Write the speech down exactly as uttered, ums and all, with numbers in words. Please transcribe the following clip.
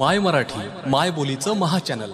My Marathi माय बोलीचं महाचॅनल।